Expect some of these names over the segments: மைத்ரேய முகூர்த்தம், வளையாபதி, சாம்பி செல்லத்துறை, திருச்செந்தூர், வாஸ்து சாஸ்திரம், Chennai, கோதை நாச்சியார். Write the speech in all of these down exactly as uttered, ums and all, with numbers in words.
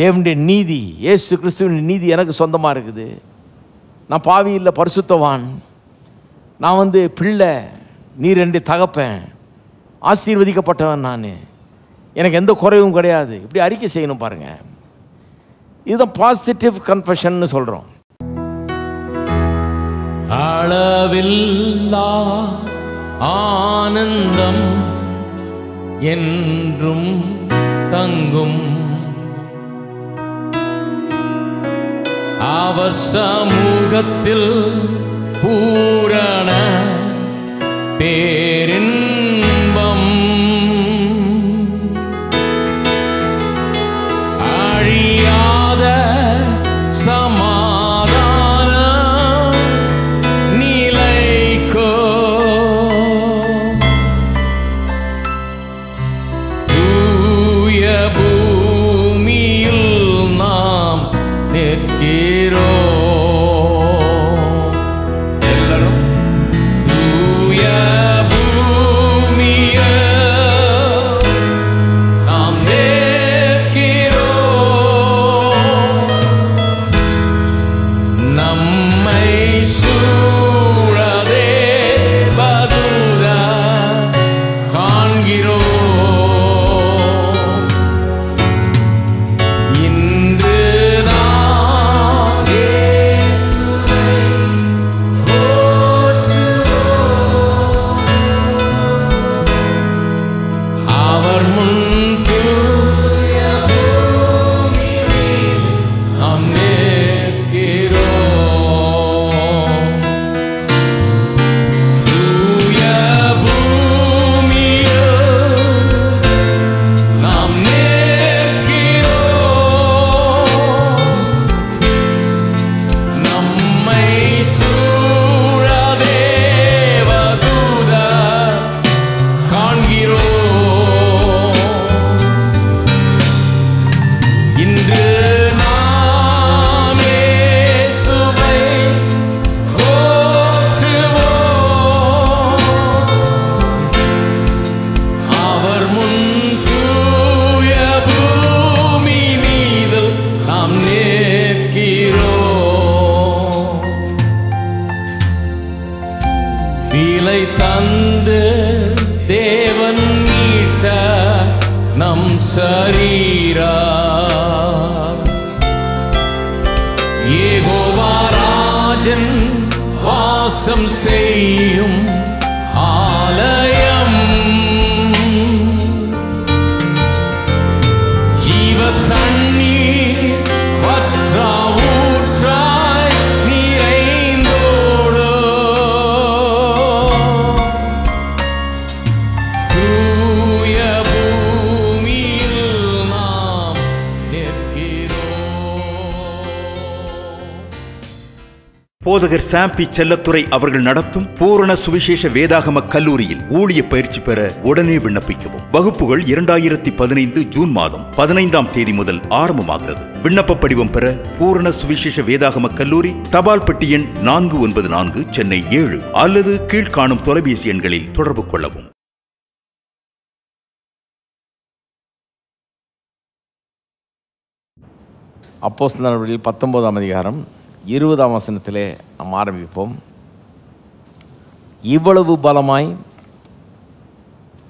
தேவனுடைய நீதி, இயேசு கிறிஸ்துவின் நீதி எனக்கு சொந்தமாக இருக்குது. நான் பாவி இல்லை, பரிசுத்தவான். நான் வந்து பிள்ளை, நீர் என்னுடைய தகப்பன், ஆசீர்வதிக்கப்பட்டவன் நான், எனக்கு எந்த குறைவும் கிடையாது. இப்படி அறிக்கை செய்யணும் பாருங்கள். இதுதான் பாசிட்டிவ் கன்ஃபெஷன்னு சொல்கிறோம். அளவில்லா ஆனந்தம் என்றும் தங்கும், அவசமூகத்தில் பூரண பேரின்பம், அழியாத சமாதான நிலைக்கோ தூய பூமியில் நாம் நிற்கிறோம். போதகர் சாம்பி செல்லத்துறை அவர்கள் நடத்தும் பூரண சுவிசேஷ வேதாகம கல்லூரியில் ஊழிய பயிற்சி பெற உடனே விண்ணப்பிக்கவும். வகுப்புகள் இரண்டாயிரத்தி பதினைந்து ஜூன் மாதம் பதினைந்தாம் தேதி முதல் ஆரம்பமாகிறது. விண்ணப்ப படிவம் பெற பூரண சுவிசேஷ வேதாகம கல்லூரி, தபால் பெட்டி எண் நான்கு ஒன்பது நான்கு, சென்னை ஏழு, அல்லது கீழ்காணும் தொலைபேசி எண்களில் தொடர்பு கொள்ளவும். அப்போஸ்தலர் நடவடிக்கைகள் பத்தொன்பதாம் அதிகாரம் இருபதாம் வசனத்திலே நாம் ஆரம்பிப்போம். இவ்வளவு பலமாய்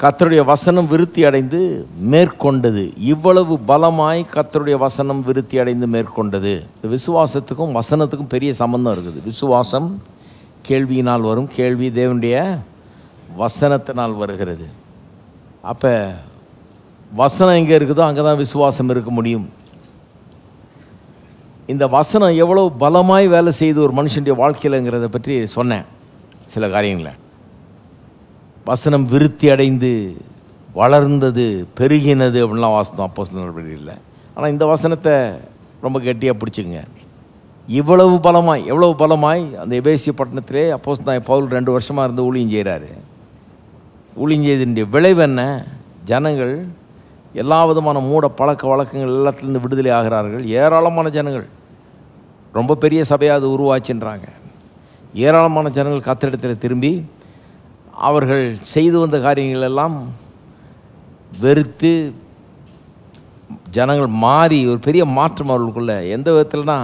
கர்த்தருடைய வசனம் விருத்தி அடைந்து மேற்கொண்டது. இவ்வளவு பலமாய் கர்த்தருடைய வசனம் விருத்தி அடைந்து மேற்கொண்டது. விசுவாசத்துக்கும் வசனத்துக்கும் பெரிய சம்பந்தம் இருக்குது. விசுவாசம் கேள்வியினால் வரும், கேள்வி தேவனுடைய வசனத்தினால் வருகிறது. அப்போ வசனம் எங்கே இருக்குதோ அங்கே தான் விசுவாசம் இருக்க முடியும். இந்த வசனம் எவ்வளோ பலமாய் வேலை செய்து ஒரு மனுஷனுடைய வாழ்க்கையிலங்கிறத பற்றி சொன்னேன். சில காரியங்களை வசனம் விருத்தி அடைந்து வளர்ந்தது, பெருகினது அப்படின்லாம் வாசித்தோம் அப்போஸ்தலர் நடவடிக்கையில் இல்லை. ஆனால் இந்த வசனத்தை ரொம்ப கெட்டியாக பிடிச்சிங்க. இவ்வளவு பலமாய், எவ்வளவு பலமாய் அந்த எபேசிய பட்டணத்திலே அப்போஸ்தலன் பவுல் ரெண்டு வருஷமாக இருந்து ஊழியம் செய்கிறாரு. ஊழியம் செய்தனுடைய விளைவு என்ன? ஜனங்கள் எல்லா விதமான மூட பழக்க வழக்கங்கள் எல்லாத்துலேருந்து விடுதலை ஆகிறார்கள். ஏராளமான ஜனங்கள், ரொம்ப பெரிய சபையாக அது உருவாச்சுன்றாங்க. ஏராளமான ஜனங்கள் கர்த்தரிடத்தில் திரும்பி அவர்கள் செய்து வந்த காரியங்களெல்லாம் வெறுத்து ஜனங்கள் மாறி ஒரு பெரிய மாற்றம் அவர்களுக்குள்ளே. எந்த விதத்தில்னா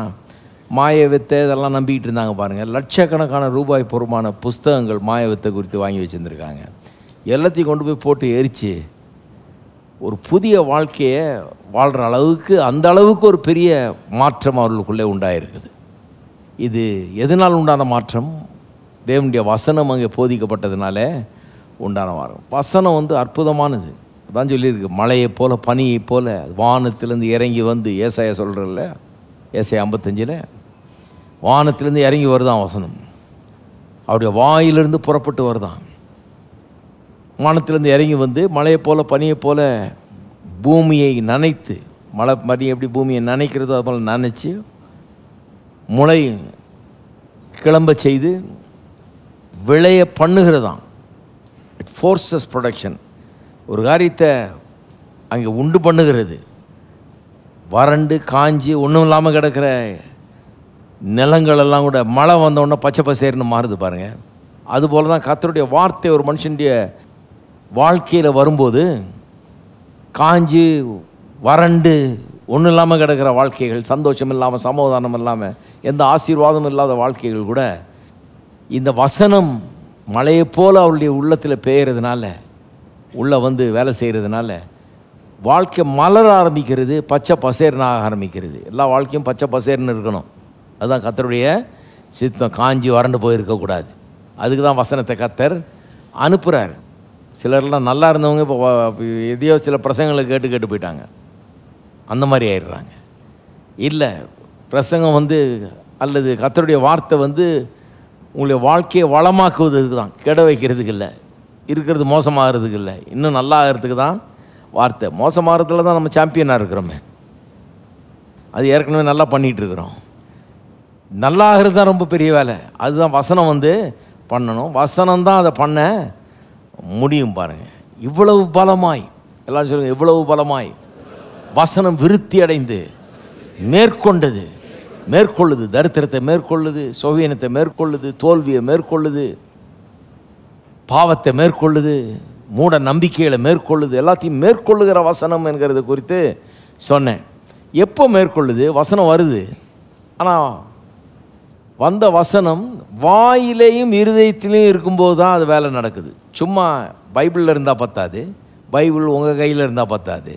மாய வித்தை இதெல்லாம் நம்பிக்கிட்டு இருந்தாங்க பாருங்கள். லட்சக்கணக்கான ரூபாய் பொறுமான புஸ்தகங்கள் மாய வித்தை குறித்து வாங்கி வச்சுருந்துருக்காங்க. எல்லாத்தையும் கொண்டு போய் போட்டு எரித்து ஒரு புதிய வாழ்க்கையை வாழ்கிற அளவுக்கு, அந்த அளவுக்கு ஒரு பெரிய மாற்றம் அவர்களுக்குள்ளே உண்டாயிருக்குது. இது எதனால் உண்டான மாற்றம்? தேவனுடைய வசனம் அங்கே போதிக்கப்பட்டதுனால உண்டான மாற்றம். வசனம் வந்து அற்புதமானது. அதான் சொல்லியிருக்கு, மழையை போல் பனியை போல் வானத்திலேருந்து இறங்கி வந்து. ஏசாயா சொல்கிறல்ல, ஏசாயா ஐம்பத்தஞ்சில் வானத்திலேருந்து இறங்கி வருதான் வசனம். அவருடைய வாயிலிருந்து புறப்பட்டு வருதான். வானத்திலேருந்து இறங்கி வந்து மழையை போல் பனியை போல் பூமியை நனைத்து, மழை பனி எப்படி பூமியை நனைக்கிறதோ அது போல் நனைச்சி முளை கிளம்ப செய்து விளைய பண்ணுகிறதான். It forces production. ஒரு காரியத்தை அங்கே உண்டு பண்ணுகிறது. வறண்டு காஞ்சி ஒன்றும் இல்லாமல் கிடக்கிற நிலங்களெல்லாம் கூட மழை வந்தோடனே பச்சை பசேர்னு மாறுது பாருங்கள். அதுபோல் தான் கர்த்தருடைய வார்த்தை ஒரு மனுஷனுடைய வாழ்க்கையில் வரும்போது காஞ்சி வறண்டு ஒன்றும் இல்லாமல் கிடக்கிற வாழ்க்கைகள், சந்தோஷம் இல்லாமல் சமாதானம் இல்லாமல் எந்த ஆசீர்வாதமும் இல்லாத வாழ்க்கைகள் கூட இந்த வசனம் மழையை போல் அவருடைய உள்ளத்தில் பெய்கிறதுனால, உள்ளே வந்து வேலை செய்கிறதுனால வாழ்க்கை மலர ஆரம்பிக்கிறது, பச்சை பசேர்னாக ஆரம்பிக்கிறது. எல்லா வாழ்க்கையும் பச்சை பசேர்னு இருக்கணும். அதுதான் கர்த்தருடைய சித்தம். காஞ்சி வறண்டு போயிருக்கக்கூடாது. அதுக்கு தான் வசனத்தை கர்த்தர் அனுப்புகிறார். சிலர்லாம் நல்லா இருந்தவங்க இப்போ எதையோ சில பிரசங்களை கேட்டு கேட்டு போயிட்டாங்க, அந்த மாதிரி ஆயிடுறாங்க. இல்லை, பிரசங்கம் வந்து அல்லது கர்த்தருடைய வார்த்தை வந்து உங்களுடைய வாழ்க்கையை வளமாக்குவதற்கு தான், கெட வைக்கிறதுக்கு இல்லை. இருக்கிறது மோசமாகிறதுக்கு இல்லை, இன்னும் நல்லா ஆகிறதுக்கு தான் வார்த்தை. மோசமாகிறதுல தான் நம்ம சாம்பியனாக இருக்கிறோமே, அது ஏற்கனவே நல்லா பண்ணிகிட்ருக்குறோம். நல்லா ஆகிறது தான் ரொம்ப பெரிய வேலை. அதுதான் வசனம் வந்து பண்ணணும். வசனம்தான் அதை பண்ண முடியும் பாருங்கள். இவ்வளவு பலமாய், எல்லாரும் சொல்லுங்கள், இவ்வளவு பலமாய் வசனம் விருத்தி அடைந்து மேற்கொண்டது, மேற்கொள்ளுது. தரித்திரத்தை மேற்கொள்ளுது, சோவியனத்தை மேற்கொள்ளுது, தோல்வியை மேற்கொள்ளுது, பாவத்தை மேற்கொள்ளுது, மூட நம்பிக்கைகளை மேற்கொள்ளுது. எல்லாத்தையும் மேற்கொள்ளுகிற வசனம் என்கிறது குறித்து சொன்னேன். எப்போ மேற்கொள்ளுது? வசனம் வருது, ஆனால் வந்த வசனம் வாயிலேயும் இருதயத்திலையும் இருக்கும்போது தான் அது வேலை நடக்குது. சும்மா பைபிளில் இருந்தால் பத்தாது, பைபிள் உங்கள் கையில் இருந்தால் பத்தாது,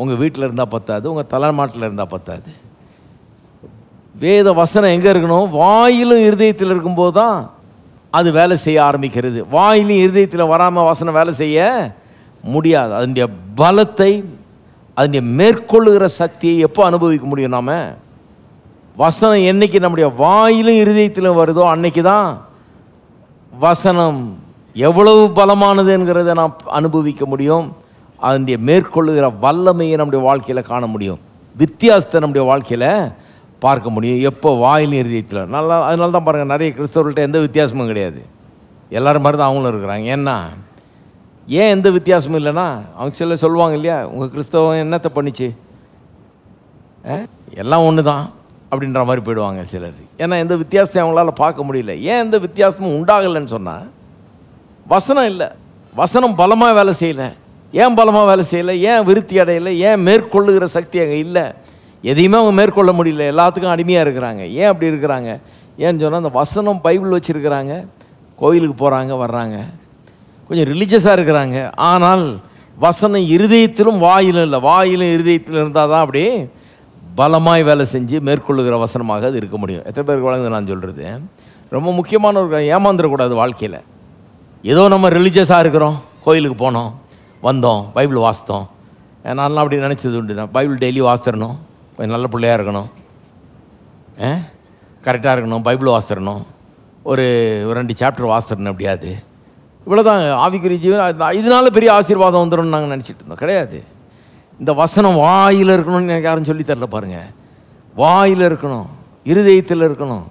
உங்கள் வீட்டில் இருந்தால் பத்தாது, உங்கள் தலைமாட்டில் இருந்தால் பத்தாது. வேத வசனம் எங்கே இருக்கணும்? வாயிலும் இருதயத்தில் இருக்கும்போது தான் அது வேலை செய்ய ஆரம்பிக்கிறது. வாயிலும் இருதயத்தில் வராமல் வசனம் வேலை செய்ய முடியாது. அதனுடைய பலத்தை, அதனுடைய மேற்கொள்ளுகிற சக்தியை எப்போ அனுபவிக்க முடியும்? நாம் வசனம் என்றைக்கு நம்முடைய வாயிலும் இருதயத்திலும் வருதோ அன்றைக்கி தான் வசனம் எவ்வளவு பலமானது என்கிறத நாம் அனுபவிக்க முடியும். அதனுடைய மேற்கொள்ளுகிற வல்லமையை நம்முடைய வாழ்க்கையில் காண முடியும். வித்தியாசத்தை நம்முடைய வாழ்க்கையில் பார்க்க முடியும். எப்போ? வாயில் இருதயத்தில். நல்லா, அதனால தான் பாருங்கள், நிறைய கிறிஸ்தவர்கள்ட்ட எந்த வித்தியாசமும் கிடையாது. எல்லோரும் மாதிரி தான் அவங்களும் இருக்கிறாங்க. ஏன்னா ஏன் எந்த வித்தியாசமும் இல்லைன்னா, அவங்க சில சொல்லுவாங்க இல்லையா, உங்கள் கிறிஸ்தவம் என்னத்தை பண்ணிச்சு, எல்லாம் ஒன்று தான் அப்படின்ற மாதிரி போயிடுவாங்க சிலர். ஏன்னா எந்த வித்தியாசத்தையும் அவங்களால பார்க்க முடியல. ஏன் எந்த வித்தியாசமும் உண்டாகலைன்னு சொன்னால், வசனம் இல்லை, வசனம் பலமாக வேலை செய்யலை. ஏன் பலமாக வேலை செய்யலை? ஏன் விருத்தி அடையலை? ஏன் மேற்கொள்ளுகிற சக்தி அங்கே இல்லை? எதையுமே அவங்க மேற்கொள்ள முடியல, எல்லாத்துக்கும் அடிமையாக இருக்கிறாங்க. ஏன் அப்படி இருக்கிறாங்க? ஏன்னு சொன்னால், அந்த வசனம் பைபிள் வச்சுருக்கிறாங்க, கோயிலுக்கு போகிறாங்க வர்றாங்க, கொஞ்சம் ரிலீஜியஸாக இருக்கிறாங்க. ஆனால் வசனம் இருதயத்திலும் வாயிலும் இல்லை. வாயிலும் இருதயத்திலும் இருந்தால் தான் அப்படி பலமாய் வேலை செஞ்சு மேற்கொள்ளுகிற வசனமாக அது இருக்க முடியும். எத்தனை பேருக்கு வழங்குது நான் சொல்கிறது? ரொம்ப முக்கியமான ஒரு, ஏமாந்துடக்கூடாது வாழ்க்கையில். ஏதோ நம்ம ரிலீஜியஸாக இருக்கிறோம், கோயிலுக்கு போனோம் வந்தோம், பைபிள் வாசித்தோம். நான்லாம் அப்படி நினச்சது உண்டு, நான் பைபிள் டெய்லி வாசித்தரணும், கொஞ்சம் நல்ல பிள்ளையாக இருக்கணும், கரெக்டாக இருக்கணும், பைபிள் வாசித்தரணும், ஒரு ரெண்டு சாப்டர் வாசித்தரணும், எப்படியாது இவ்வளோதான் ஆவிக்குரிய ஜீவன், இதனால பெரிய ஆசீர்வாதம் வந்துடும் நாங்கள் நினச்சிட்டு இருந்தோம். கிடையாது. இந்த வசனம் வாயில் இருக்கணும்னு எனக்கு யாரும் சொல்லித்தரல பாருங்கள். வாயில் இருக்கணும், இருதயத்தில் இருக்கணும்.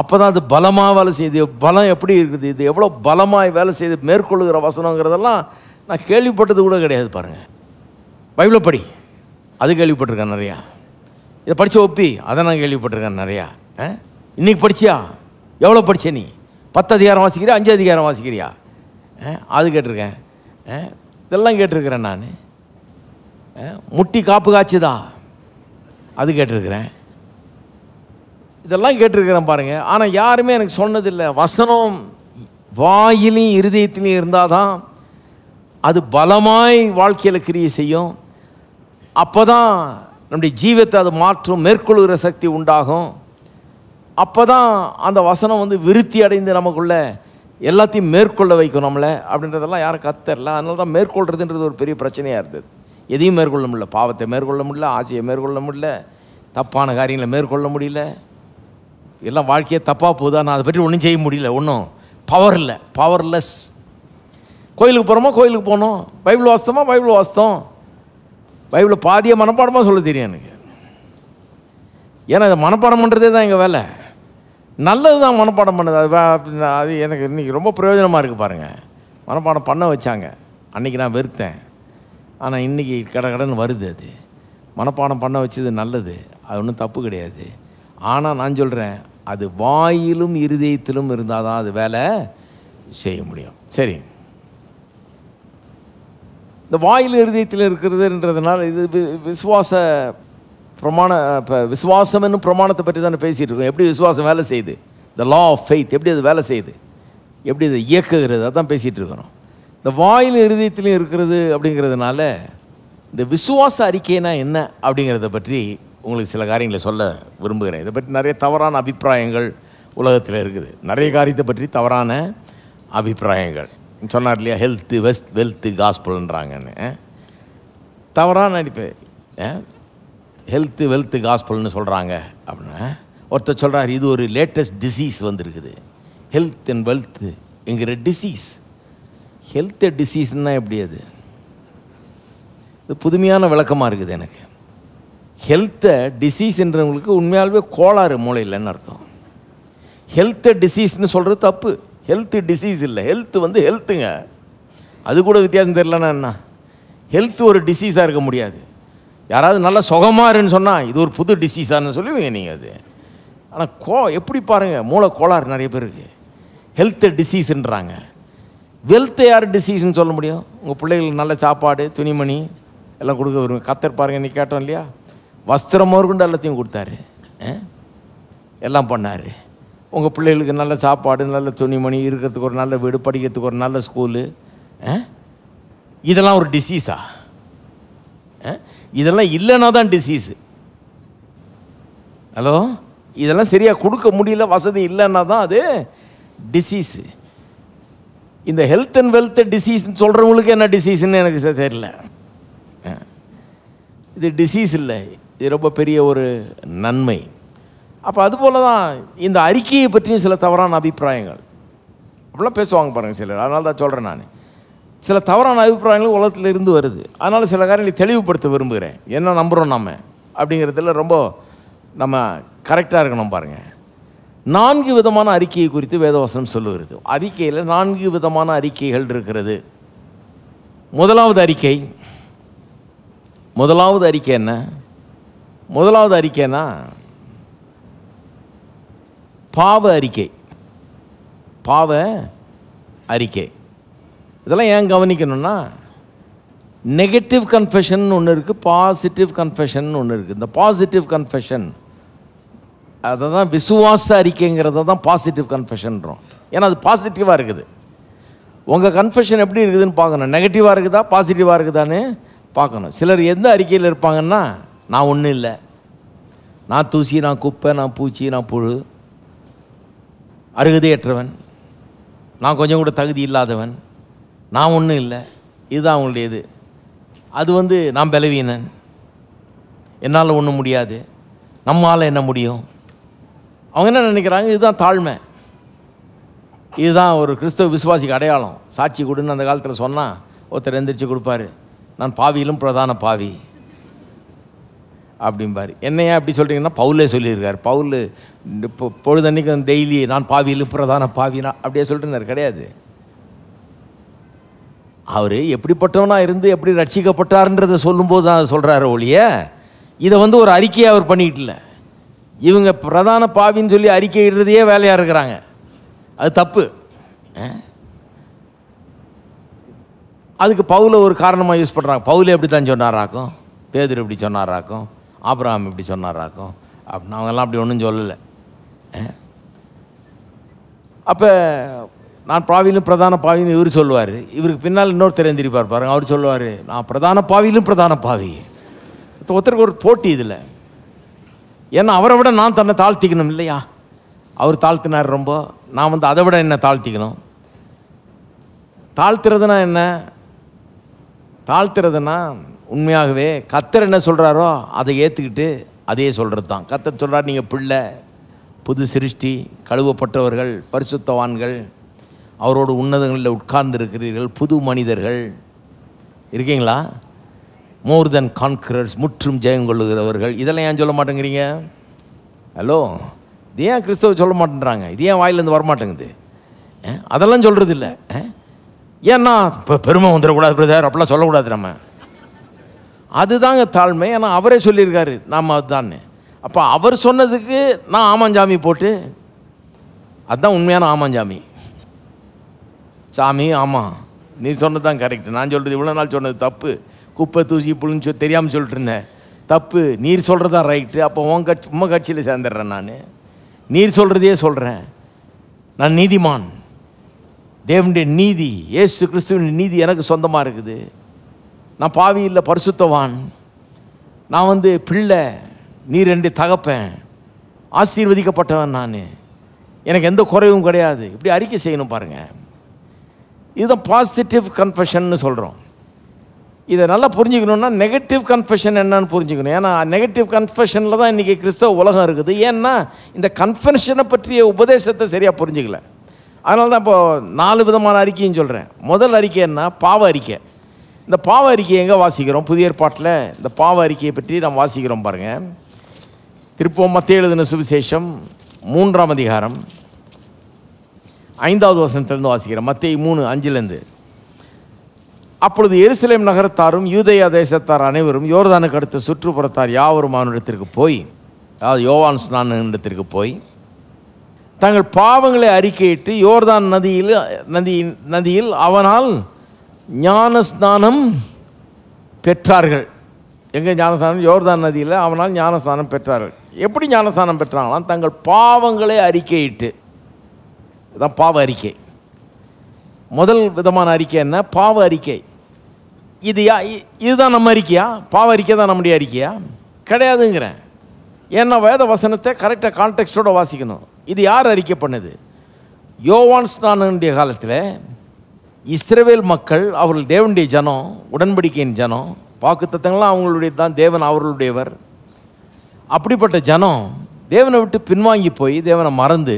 அப்போ தான் அது பலமாக வேலை செய்யுது. பலம் எப்படி இருக்குது? இது எவ்வளோ பலமாக வேலை செய்து மேற்கொள்ளுகிற வசனங்கிறதெல்லாம் நான் கேள்விப்பட்டது கூட கிடையாது பாருங்கள். பைபிளை படி, அது கேள்விப்பட்டிருக்கேன் நிறையா. இதை படித்த ஒப்பி, அதை நான் கேள்விப்பட்டிருக்கேன் நிறையா. இன்றைக்கி படிச்சியா? எவ்வளோ படித்த நீ? பத்து அதிகாரம் வாசிக்கிறியா? அஞ்சு அதிகாரம் வாசிக்கிறியா? அது கேட்டிருக்கேன். இதெல்லாம் கேட்டிருக்கிறேன் நான். முட்டி காப்பு காய்ச்சதா அது கேட்டிருக்கிறேன், இதெல்லாம் கேட்டிருக்கிறேன் பாருங்கள். ஆனால் யாருமே எனக்கு சொன்னதில்லை, வசனம் வாயிலையும் இருதயத்திலையும் இருந்தால் தான் அது பலமாய் வாழ்க்கையில் கிரியை செய்யும். அப்போ தான் நம்முடைய ஜீவத்தை அது மாற்றும், மேற்கொள்கிற சக்தி உண்டாகும். அப்போ தான் அந்த வசனம் வந்து விருத்தி அடைந்து நமக்குள்ள எல்லாத்தையும் மேற்கொள்ள வைக்கும் நம்மளை. அப்படின்றதெல்லாம் யாரும் கத்தரல. அதனால தான் மேற்கொள்கிறதுன்றது ஒரு பெரிய பிரச்சனையாக இருந்தது. எதையும் மேற்கொள்ள முடியல, பாவத்தை மேற்கொள்ள முடியல, ஆசையை மேற்கொள்ள முடியல, தப்பான காரியங்களை மேற்கொள்ள முடியல, எல்லாம் வாழ்க்கையே தப்பாக போகுது. நான் அதை பற்றி ஒன்றும் செய்ய முடியல, ஒன்றும் பவர் இல்லை, பவர்லெஸ். கோயிலுக்கு போகிறோமா கோயிலுக்கு போகணும், பைபிள் வாசித்தோமா பைபிள் வாசித்தோம், பைபிளை பாதிய மனப்பாடமாக சொல்ல தெரியும் எனக்கு. ஏன்னா இதை மனப்பாடம் பண்ணுறதே தான் எங்கள் வேலை. நல்லது தான் மனப்பாடம் பண்ணது, அது அது எனக்கு இன்றைக்கி ரொம்ப பிரயோஜனமாக இருக்குது பாருங்கள். மனப்பாடம் பண்ண வச்சாங்க, அன்றைக்கி நான் வெறுத்தேன், ஆனால் இன்றைக்கி கடை கடன் வருது. அது மனப்பாடம் பண்ண வச்சது நல்லது, அது ஒன்றும் தப்பு கிடையாது. ஆனால் நான் சொல்கிறேன், அது வாயிலும் இருதயத்திலும் இருந்தால் தான் அது வேலை செய்ய முடியும். சரி, இந்த வாயில் இருதயத்தில் இருக்கிறதுன்றதுனால இது விசுவாச பிரமாண இப்போ விசுவாசம் என்னும் பிரமாணத்தை பற்றி தானே பேசிகிட்டு இருக்கோம். எப்படி விசுவாசம் வேலை செய்யுது, த லா ஆஃப் ஃபெய்த், எப்படி அது வேலை செய்யுது, எப்படி அதை இயக்குகிறது, அதான் பேசிகிட்டு இருக்கிறோம். இந்த வாயில் இருதயத்திலையும் இருக்கிறது அப்படிங்கிறதுனால இந்த விசுவாச அறிக்கைனா என்ன அப்படிங்கிறத பற்றி உங்களுக்கு சில காரியங்களை சொல்ல விரும்புகிறேன். இதை பற்றி நிறைய தவறான அபிப்பிராயங்கள் உலகத்தில் இருக்குது, நிறைய காரியத்தை பற்றி தவறான அபிப்பிராயங்கள். சொன்னார் இல்லையா, ஹெல்த்து வெஸ்ட் வெல்த்து காஸ்பிள்ன்றாங்கன்னு தவறான அடிப்பேன். ஹெல்த்து வெல்த்து காஸ்பிள்னு சொல்கிறாங்க அப்படின்னா, ஒருத்தர் சொல்கிறார் இது ஒரு லேட்டஸ்ட் டிசீஸ் வந்துருக்குது, ஹெல்த் அண்ட் வெல்த்து என்கிற டிசீஸ். ஹெல்த்து டிசீஸ்னால் எப்படி, அது இது புதுமையான விளக்கமாக இருக்குது எனக்கு. ஹெல்த்தை டிசீஸ்ன்றவங்களுக்கு உண்மையாகவே கோளாறு மூளை இல்லைன்னு அர்த்தம். ஹெல்த்தை டிசீஸ்னு சொல்கிறது தப்பு, ஹெல்த்து டிசீஸ் இல்லை, ஹெல்த்து வந்து ஹெல்த்துங்க. அது கூட வித்தியாசம் தெரியலன்னா என்ன, ஹெல்த்து ஒரு டிசீஸாக இருக்க முடியாது. யாராவது நல்லா சுகமாருன்னு சொன்னால் இது ஒரு புது டிசீஸான்னு சொல்லுவீங்க நீங்கள். அது ஆனால் கோ எப்படி பாருங்கள், மூளை கோளாறு நிறைய பேருக்கு. ஹெல்த்து டிசீஸ்ன்றாங்க, வெல்த்து யார் டிசீஸ்ன்னு சொல்ல முடியும்? உங்கள் பிள்ளைகளுக்கு நல்ல சாப்பாடு துணிமணி எல்லாம் கொடுக்க விரும்பி கத்தர் பாருங்கள், இன்றைக்கி கேட்டோம் இல்லையா, வஸ்திரமாக இருக்குண்டு எல்லாத்தையும் கொடுத்தாரு, எல்லாம் பண்ணார். உங்கள் பிள்ளைகளுக்கு நல்ல சாப்பாடு நல்ல துணிமணி, இருக்கிறதுக்கு ஒரு நல்ல வீடு, படிக்கிறதுக்கு ஒரு நல்ல ஸ்கூலு, இதெல்லாம் ஒரு டிசீஸா? இதெல்லாம் இல்லைன்னா தான் டிசீஸு. ஹலோ, இதெல்லாம் சரியாக கொடுக்க முடியல, வசதி இல்லைன்னா தான் அது டிசீஸு. இந்த ஹெல்த் அண்ட் வெல்த் டிசீஸ்ன்னு சொல்கிறவங்களுக்கு என்ன டிசீஸ்ன்னு எனக்கு தெரியல. இது டிசீஸ் இல்லை, இது ரொம்ப பெரிய ஒரு நன்மை. அப்போ அதுபோல் தான் இந்த அறிக்கையை பற்றியும் சில தவறான அபிப்பிராயங்கள் அப்படிலாம் பேசுவாங்க பாருங்கள் சிலர். அதனால தான் சொல்கிறேன் நான், சில தவறான அபிப்பிராயங்கள் உலகத்தில் இருந்து வருது. அதனால் சில காரியங்களை தெளிவுபடுத்த விரும்புகிறேன். என்ன நம்புகிறோம் நம்ம அப்படிங்கிறதுல ரொம்ப நம்ம கரெக்டாக இருக்கணும் பாருங்கள். நான்கு விதமான அறிக்கையை குறித்து வேதவசனம் சொல்லுகிறது. அறிக்கையில் நான்கு விதமான அறிக்கைகள் இருக்கிறது. முதலாவது அறிக்கை, முதலாவது அறிக்கை என்ன? முதலாவது அறிக்கைன்னா பாவ அறிக்கை. பாவ அறிக்கை இதெல்லாம் ஏன் கவனிக்கணும்னா, நெகட்டிவ் கன்ஃபெஷன் ஒன்று இருக்குது, பாசிட்டிவ் கன்ஃபெஷன் ஒன்று இருக்குது. இந்த பாசிட்டிவ் கன்ஃபெஷன் அதை தான் விசுவாச அறிக்கைங்கிறத தான் பாசிட்டிவ் கன்ஃபெஷன்றோம். ஏன்னா அது பாசிட்டிவாக இருக்குது. உங்கள் கன்ஃபெஷன் எப்படி இருக்குதுன்னு பார்க்கணும், நெகட்டிவாக இருக்குதா பாசிட்டிவாக இருக்குதான்னு பார்க்கணும். சிலர் எந்த அறிக்கையில் இருப்பாங்கன்னா, நான் ஒன்றும் இல்லை, நான் தூசி, நான் குப்பை, நான் பூச்சி, நான் புழு, அருகதையற்றவன், நான் கொஞ்சம் கூட தகுதி இல்லாதவன், நான் ஒன்றும் இல்லை, இதுதான் அவங்களுடைய இது. அது வந்து நான் பலவீனன், என்னால் ஒன்றும் முடியாது, நம்மால் என்ன முடியும். அவங்க என்ன நினைக்கிறாங்க, இதுதான் தாழ்மை, இதுதான் ஒரு கிறிஸ்தவ விசுவாசிக்கு அடையாளம். சாட்சி கொடுன்னு அந்த காலத்தில் சொன்னால் ஒருத்தர் எந்திரிச்சு கொடுப்பாரு, நான் பாவியிலும் பிரதான பாவி அப்படிம்பார். என்னையா அப்படி சொல்கிறீங்கன்னா, பவுலே சொல்லியிருக்கார், பவுல் இப்போ பொழுதன்னைக்கும் டெய்லி நான் பாவியிலும் பிரதான பாவினா அப்படியே சொல்லிட்டுருந்தார். கிடையாது, அவர் எப்படிப்பட்டவனா இருந்து எப்படி ரட்சிக்கப்பட்டார்ன்றதை சொல்லும்போது தான் அதை சொல்கிறாரு ஒழிய இதை வந்து ஒரு அறிக்கையை அவர் பண்ணிக்கிட்டல. இவங்க பிரதான பாவின்னு சொல்லி அறிக்கை இடுறதையே வேலையாக இருக்கிறாங்க, அது தப்பு. அதுக்கு பவுலை ஒரு காரணமாக யூஸ் பண்ணுறாங்க, பவுலே எப்படி தான் சொன்னாராக்கும், பேதுரு இப்படி சொன்னாராக்கும், ஆபிரகாம் இப்படி சொன்னாராக்கும் அப்படின்னு. அவங்கெல்லாம் அப்படி ஒன்றும் சொல்லலை. அப்போ நான் பாவியிலும் பிரதான பாவின்னு இவர் சொல்லுவார். இவருக்கு பின்னால் இன்னொரு தெரிந்திருப்பார் பாருங்க, அவர் சொல்லுவார் நான் பிரதான பாவியிலும் பிரதான பாவி. ஒருத்தருக்கு ஒரு போட்டி இதில். ஏன்னா அவரை விட நான் தன்னை தாழ்த்திக்கணும் இல்லையா? அவர் தாழ்த்தினார் ரொம்ப, நான் வந்து அதை விட என்ன தாழ்த்திக்கணும். தாழ்த்துறதுனா என்ன? தாழ்த்துறதுனா உண்மையாகவே கத்தர் என்ன சொல்கிறாரோ அதை ஏற்றுக்கிட்டு அதையே சொல்கிறது தான். கத்தர் சொல்கிறார் நீங்கள் பிள்ளை, புது சிருஷ்டி, கழுவப்பட்டவர்கள், பரிசுத்தவான்கள், அவரோடு உன்னதங்களில் உட்கார்ந்திருக்கிறீர்கள், புது மனிதர்கள் இருக்கீங்களா, மோர் தென் கான்கரர்ஸ், முற்றும் ஜெயம் கொள்ளுகிறவர்கள். இதெல்லாம் ஏன் சொல்ல மாட்டேங்கிறீங்க? ஹலோ, இது ஏன் கிறிஸ்தவ சொல்ல மாட்டேன்றாங்க? இது ஏன் வாயிலேருந்து வரமாட்டேங்குது? அதெல்லாம் சொல்கிறது இல்லை. ஏன்னா இப்போ பெருமை வந்துடக்கூடாது பிரதர், அப்படிலாம் சொல்லக்கூடாது. நம்ம அதுதாங்க தாழ்மை. ஏன்னா அவரே சொல்லியிருக்காரு நாம் அதுதான். அப்போ அவர் சொன்னதுக்கு நான் ஆமாஞ்சாமி போட்டு, அதுதான் உண்மையான ஆமாஞ்சாமி. சாமி ஆமாம் நீ சொன்னது தான் கரெக்டு, நான் சொல்கிறது இவ்வளோ நாள் சொன்னது தப்பு, குப்பை தூசி புழுன்னு சொல்லி தெரியாமல் சொல்லிட்டு இருந்தேன் தப்பு, நீர் சொல்கிறது தான் ரைட்டு. அப்போ உன் கட்சி உங்கள் கட்சியில் சேர்ந்துடுறேன் நான், நீர் சொல்கிறதையே சொல்கிறேன். நான் நீதிமான், தேவனுடைய நீதி, ஏசு கிறிஸ்துவின் நீதி எனக்கு சொந்தமாக இருக்குது. நான் பாவி இல்லை, பரிசுத்தவான், நான் வந்து பிள்ளை, நீர் ரெண்டு தகப்பேன், ஆசீர்வதிக்கப்பட்டவன் நான், எனக்கு எந்த குறைவும் கிடையாது. இப்படி அறிக்கை செய்யணும் பாருங்கள். இதுதான் பாசிட்டிவ் கன்ஃபெஷன்னு சொல்கிறோம். இதை நல்லா புரிஞ்சுக்கணுன்னா நெகட்டிவ் கன்ஃபெஷன் என்னன்னு புரிஞ்சுக்கணும். ஏன்னா நெகட்டிவ் கன்ஃபெஷனில் தான் இன்றைக்கி கிறிஸ்தவ உலகம் இருக்குது. ஏன்னா இந்த கன்ஃபெஷனை பற்றிய உபதேசத்தை சரியாக புரிஞ்சுக்கல. அதனால தான் இப்போது நாலு விதமான அறிக்கைன்னு சொல்கிறேன். முதல் அறிக்கைன்னா பாவ அறிக்கை. இந்த பாவ அறிக்கையை எங்கே வாசிக்கிறோம்? புதிய ஏற்பாட்டில் இந்த பாவ அறிக்கையை பற்றி நாம் வாசிக்கிறோம் பாருங்கள். திருப்பவும் மத்தேயு எழுதின சுவிசேஷம் மூன்றாம் அதிகாரம் ஐந்தாவது வசனத்திலேருந்து வாசிக்கிறோம். மத்தேயு மூணு அஞ்சுலேருந்து. அப்பொழுது எருசலேம் நகரத்தாரும் யூதேயா தேசத்தார் அனைவரும் யோர்தானுக்கு அடுத்த சுற்றுப்புறத்தார் யாவரும் அவனிடத்திற்கு போய், அதாவது யோவான் ஸ்நானனிடத்திற்கு போய், தங்கள் பாவங்களை அறிக்கையிட்டு யோர்தான் நதியில் நதி நதியில் அவனால் ஞான ஸ்நானம் பெற்றார்கள். எங்கே ஞானஸ்நானம்? யோர்தான் நதியில் அவனால் ஞானஸ்நானம் பெற்றார்கள். எப்படி ஞானஸ்நானம் பெற்றாங்களாம்? தங்கள் பாவங்களை அறிக்கையிட்டு. இதுதான் பாவ அறிக்கை. முதல் விதமான அறிக்கை என்ன? பாவ அறிக்கை. இது யா இதுதான் நம்ம அறிக்கையா? பாவ அறிக்கை தான் நம்முடைய அறிக்கையா? கிடையாதுங்கிறேன். ஏன்னா வேத வசனத்தை கரெக்டாக கான்டெக்ஸ்டோடு வாசிக்கணும். இது யார் அறிக்கை பண்ணுது? யோவான் ஸ்நானனுடைய காலத்தில் இஸ்ரவேல் மக்கள், அவர்கள் தேவனுடைய ஜனம், உடன்படிக்கையின் ஜனம், வாக்குத்தத்தங்கள்லாம் அவங்களுடைய தான், தேவன் அவர்களுடையவர். அப்படிப்பட்ட ஜனம் தேவனை விட்டு பின்வாங்கி போய், தேவனை மறந்து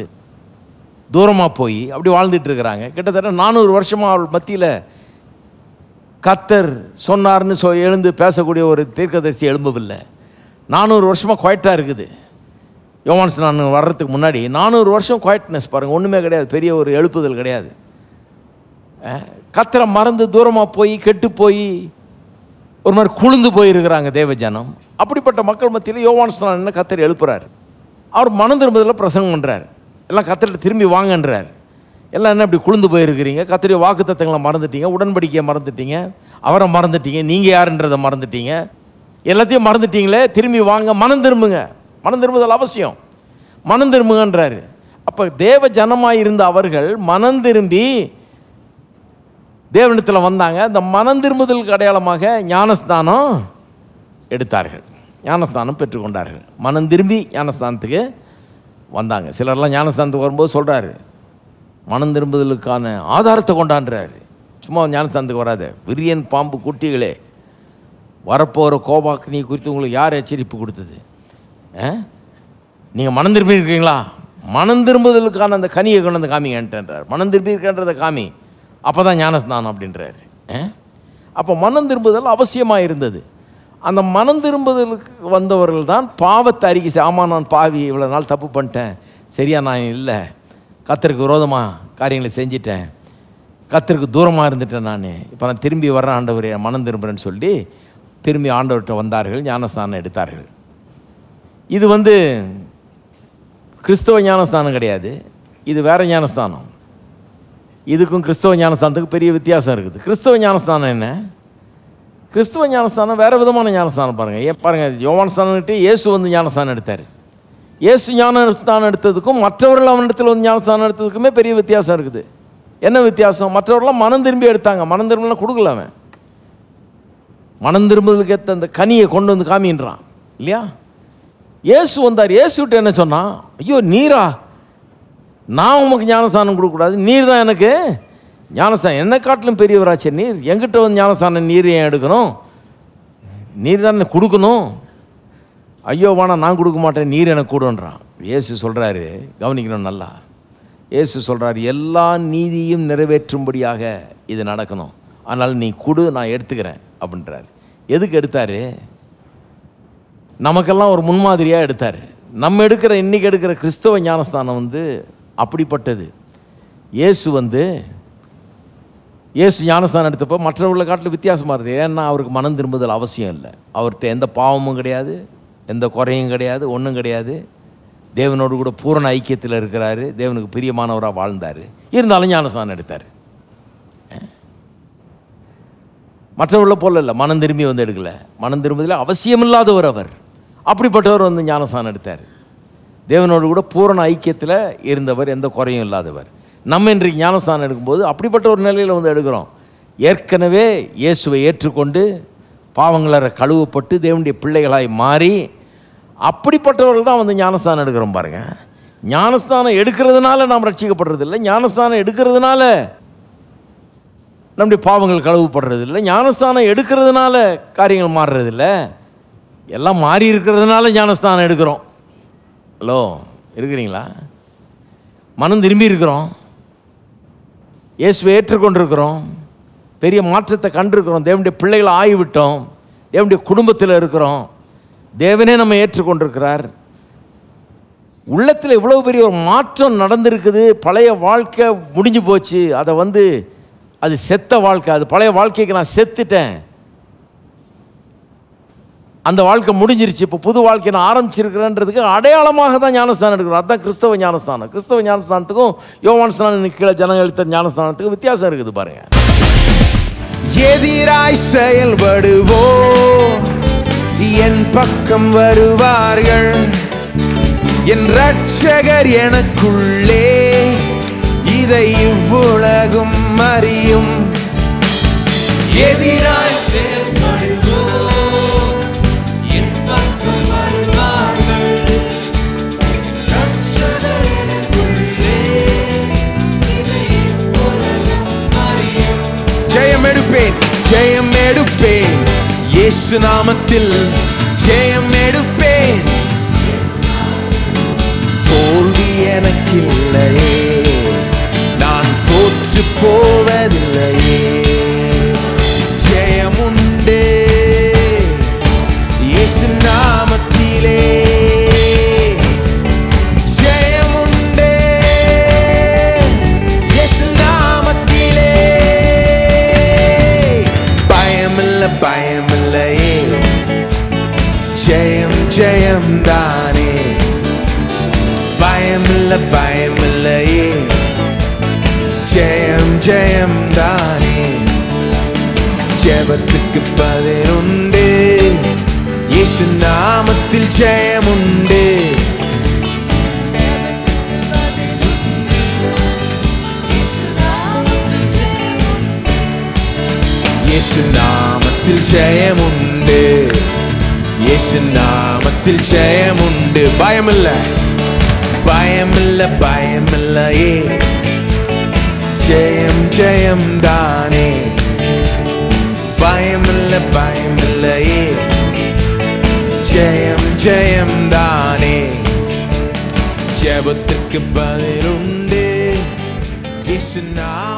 தூரமாக போய் அப்படி வாழ்ந்துட்டு இருக்கிறாங்க. கிட்டத்தட்ட நானூறு வருஷமாக அவள் மத்தியில் கத்தர் சொன்னார்னு சொ எழுந்து பேசக்கூடிய ஒரு தீர்க்கதரிசி எழும்பவில்லை. நானூறு வருஷமாக குவாய்ட்டாக இருக்குது. யோவான்ஸ் நான் வர்றதுக்கு முன்னாடி நானூறு வருஷம் குவாய்ட்னஸ் பாருங்கள், ஒன்றுமே கிடையாது, பெரிய ஒரு எழுப்புதல் கிடையாது. கத்தரை மறந்து தூரமாக போய் கெட்டு போய் ஒரு மாதிரி குளிர்ந்து போயிருக்கிறாங்க தேவஜனம். அப்படிப்பட்ட மக்கள் மத்தியில் யோவான்ஸ் நான் என்ன கத்தர் எழுப்புறார். அவர் மனம் திரும்பதில் பிரசங்கம் பண்ணுறார். எல்லாம் கத்தர்கிட்ட திரும்பி வாங்கன்றார். எல்லாம் என்ன இப்படி குளிர்ந்து போயிருக்கிறீங்க, கத்தருடைய வாக்குத்தத்தங்களை மறந்துட்டீங்க, உடன்படிக்கையை மறந்துட்டீங்க, அவரை மறந்துட்டீங்க, நீங்கள் யாருன்றதை மறந்துட்டீங்க, எல்லாத்தையும் மறந்துட்டீங்களே, திரும்பி வாங்க, மனம் திரும்புங்க, மனம் திரும்புதல் அவசியம், மனம் திரும்புங்கன்றாரு. அப்போ தேவ ஜனமாக இருந்த அவர்கள் மனம் திரும்பி தேவனிடத்தில் வந்தாங்க. இந்த மனம் திரும்புதலுக்கு அடையாளமாக ஞானஸ்தானம் எடுத்தார்கள், ஞானஸ்தானம் பெற்றுக்கொண்டார்கள். மனம் திரும்பி ஞானஸ்தானத்துக்கு வந்தாங்க. சிலர்லாம் ஞானஸ்தானத்துக்கு வரும்போது சொல்கிறாரு மனம் திரும்புதலுக்கான ஆதாரத்தை கொண்டான்றாரு. சும்மா ஞானஸ்தானத்துக்கு வராத விரியன் பாம்பு குட்டிகளே, வரப்போகிற கோபாக்னி குறித்து உங்களுக்கு யார் எச்சரிப்பு கொடுத்தது? நீங்கள் மனம் திரும்பி இருக்கீங்களா? மனம் திரும்புதலுக்கான அந்த கனியை கொண்டு வந்து காமிங்கன்றார். மனம் திரும்பி இருக்கன்றதை காமி, அப்போ தான் ஞானஸ்தானம் அப்படின்றாரு. அப்போ மனம் திரும்புதல் அவசியமாக இருந்தது. அந்த மனம் திரும்புதலுக்கு வந்தவர்கள் தான் பாவத்தை அறிக்கை. ஆமாம் நான் பாவி, இவ்வளோ நாள் தப்பு பண்ணிட்டேன், சரியா நான் இல்லை, கத்தருக்கு விரோதமாக காரியங்களை செஞ்சிட்டேன், கத்தருக்கு தூரமாக இருந்துட்டேன் நான், இப்போ நான் திரும்பி வர்றேன் ஆண்டவரே, மனம் திரும்புகிறேன்னு சொல்லி திரும்பி ஆண்டவர்கிட்ட வந்தார்கள், ஞானஸ்தானம் எடுத்தார்கள். இது வந்து கிறிஸ்தவ ஞானஸ்தானம் கிடையாது, இது வேறு ஞானஸ்தானம். இதுக்கும் கிறிஸ்தவ ஞானஸ்தானத்துக்கு பெரிய வித்தியாசம் இருக்குது. கிறிஸ்தவ ஞானஸ்தானம் என்ன? கிறிஸ்துவ ஞானஸ்தானம் வேறு விதமான ஞானஸ்தானம் பாருங்கள். ஏன் பாருங்கள், யோவான் ஸ்தானம் எடுத்து இயேசு வந்து ஞானஸ்தானம் எடுத்தார். இயேசு ஞானஸ்தானம் எடுத்ததுக்கும் மற்றவர்கள் அவனிடத்தில் வந்து ஞானஸ்தானம் எடுத்ததுக்குமே பெரிய வித்தியாசம் இருக்குது. என்ன வித்தியாசம்? மற்றவர்கள்லாம் மனம் திரும்பி எடுத்தாங்க, மனம் திரும்பலாம் கொடுக்கல. அவன் மனம் திரும்புறதுக்கு ஏற்ற அந்த கனியை கொண்டு வந்து காமின்றான் இல்லையா? இயேசு வந்தார், இயேசுகிட்ட என்ன சொன்னான்? ஐயோ நீரா, நான் உமக்கு ஞானஸ்தானம் கொடுக்கக்கூடாது, நீர் தான் எனக்கு ஞானஸ்தானம், என்னை காட்டிலும் பெரியவராச்சே நீர், எங்கிட்ட வந்து ஞானஸ்தானம் நீர் ஏன் எடுக்கணும், நீர் தான் எனக்கு கொடுக்கணும். ஐயோ வானா, நான் கொடுக்க மாட்டேன், நீர் எனக்கு கூடுன்றான். இயேசு சொல்கிறாரு, கவனிக்கணும் நல்லா, இயேசு சொல்கிறாரு எல்லா நீதியும் நிறைவேற்றும்படியாக இது நடக்கணும், அதனால் நீ கொடு நான் எடுத்துக்கிறேன் அப்படின்றாரு. எதுக்கு எடுத்தார்? நமக்கெல்லாம் ஒரு முன்மாதிரியாக எடுத்தார். நம்ம எடுக்கிற இன்றைக்கி எடுக்கிற கிறிஸ்தவ ஞானஸ்தானம் வந்து அப்படிப்பட்டது. இயேசு வந்து இயேசு ஞானஸ்தானம் எடுத்தப்போ மற்றவர்களை காட்டில் வித்தியாசமாக இருக்குது. ஏன்னா அவருக்கு மனம் திரும்புதல் அவசியம் இல்லை, அவர்கிட்ட எந்த பாவமும் கிடையாது, எந்த குறையும் கிடையாது, ஒன்றும் கிடையாது. தேவனோடு கூட பூரண ஐக்கியத்தில் இருக்கிறாரு, தேவனுக்கு பிரியமானவராக வாழ்ந்தார். இருந்தாலும் ஞானஸ்தானம் எடுத்தார். மற்றவர்களை போல இல்லை, மனம் திரும்பி வந்து எடுக்கலை, மனம் திரும்புதல் அவசியமில்லாதவர் அவர். அப்படிப்பட்டவர் வந்து ஞானஸ்தானம் எடுத்தார். தேவனோடு கூட பூரண ஐக்கியத்தில் இருந்தவர், எந்த குறையும் இல்லாதவர். நம்ம இன்றைக்கு ஞானஸ்தானம் எடுக்கும்போது அப்படிப்பட்ட ஒரு நிலையில் வந்து எடுக்கிறோம். ஏற்கனவே இயேசுவை ஏற்றுக்கொண்டு பாவங்களால் கழுவப்பட்டு தேவனுடைய பிள்ளைகளாய் மாறி அப்படிப்பட்டவர்கள் தான் வந்து ஞானஸ்தானம் எடுக்கிறோம் பாருங்கள். ஞானஸ்தானம் எடுக்கிறதுனால நாம் ரட்சிக்கப்படுறதில்லை, ஞானஸ்தானம் எடுக்கிறதுனால நம்முடைய பாவங்கள் கழுவப்படுறதில்லை, ஞானஸ்தானம் எடுக்கிறதுனால காரியங்கள் மாறுறதில்லை, எல்லாம் மாறி இருக்கிறதுனால ஞானஸ்தானம் எடுக்கிறோம். ஹலோ இருக்கிறீங்களா? மனம் திரும்பி இருக்கிறோம், இயேசுவை ஏற்றுக்கொண்டிருக்கிறோம், பெரிய மாற்றத்தை கண்டிருக்கிறோம், தேவனுடைய பிள்ளைகளை ஆகிவிட்டோம், தேவனுடைய குடும்பத்தில் இருக்கிறோம், தேவனே நம்ம ஏற்றுக்கொண்டிருக்கிறார். உள்ளத்தில் இவ்வளோ பெரிய ஒரு மாற்றம் நடந்திருக்குது. பழைய வாழ்க்கை முடிஞ்சு போச்சு, அதை வந்து அது செத்த வாழ்க்கை, அது பழைய வாழ்க்கைக்கு நான் செத்துட்டேன், அந்த வாழ்க்கை முடிஞ்சிருச்சு, இப்போ புது வாழ்க்கை நான் ஆரம்பிச்சிருக்கிறேன்றதுக்கு அடையாளமாக தான் ஞானஸ்தானம் எடுக்கிறோம். அதுதான் கிறிஸ்தவ ஞானஸ்தானம். கிறிஸ்தவ ஞானஸ்தானத்துக்கும் யோவான் ஸ்நானம் கீழே ஜனங்களித்த ஞானஸ்தானத்துக்கும் வித்தியாசம் இருக்குது பாருங்க. எதிராய் செயல்படுவோ என் பக்கம் வருவார்கள், என் ரட்சகர் எனக்குள்ளே இதை இவ்வுலகும் அறியும். எதிராய் செயல்படுவோ ஜெயம் எடுப்பேன், இயேசு நாமத்தில் ஜெயம் எடுப்பேன், தோல்வி எனக்கில்லையே, நான் தோற்று போவதில்லையே, ஜெயம் உண்டு இயேசு நாமத்திலே. ஜெயம் ஜெயம் தானே, பயமில்லை பயமில்லையே, ஜெயம் ஜெயம் தானே. ஜெபத்துக்கு பதிலுண்டு, இயேசு நாமத்தில் ஜெயம் உண்டு. இயேசு நாமத்தில் ஜெயம் உண்டு, இயேசு நாமத்தில் ஜெயம் உண்டு. பயமில்லை பயமில்லை பயமில்லையே, ஜெயம் ஜெயம் தானே, பயமில்லை பயமில்லையே, ஜெயம் ஜெயம் தானே. ஜெபத்திற்கு பதிலுண்டு, இயேசு நாம